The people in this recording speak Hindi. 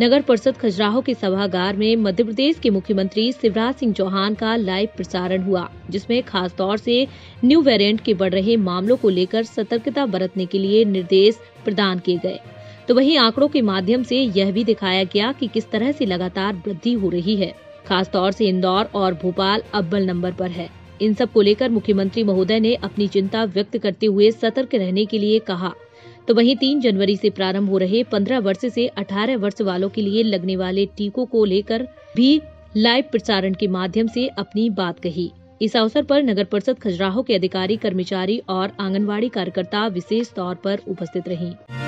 नगर परिषद खजुराहो के सभागार में मध्य प्रदेश के मुख्यमंत्री शिवराज सिंह चौहान का लाइव प्रसारण हुआ, जिसमें खासतौर से न्यू वेरिएंट के बढ़ रहे मामलों को लेकर सतर्कता बरतने के लिए निर्देश प्रदान किए गए। तो वहीं आंकड़ों के माध्यम से यह भी दिखाया गया कि किस तरह से लगातार वृद्धि हो रही है। खासतौर से इंदौर और भोपाल अव्वल नंबर पर है। इन सब को लेकर मुख्यमंत्री महोदय ने अपनी चिंता व्यक्त करते हुए सतर्क रहने के लिए कहा। तो वहीं 3 जनवरी से प्रारंभ हो रहे 15 वर्ष से 18 वर्ष वालों के लिए लगने वाले टीकों को लेकर भी लाइव प्रसारण के माध्यम से अपनी बात कही। इस अवसर पर नगर परिषद खजुराहो के अधिकारी, कर्मचारी और आंगनबाड़ी कार्यकर्ता विशेष तौर पर उपस्थित रहीं।